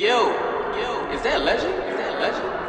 Yo, is that legend?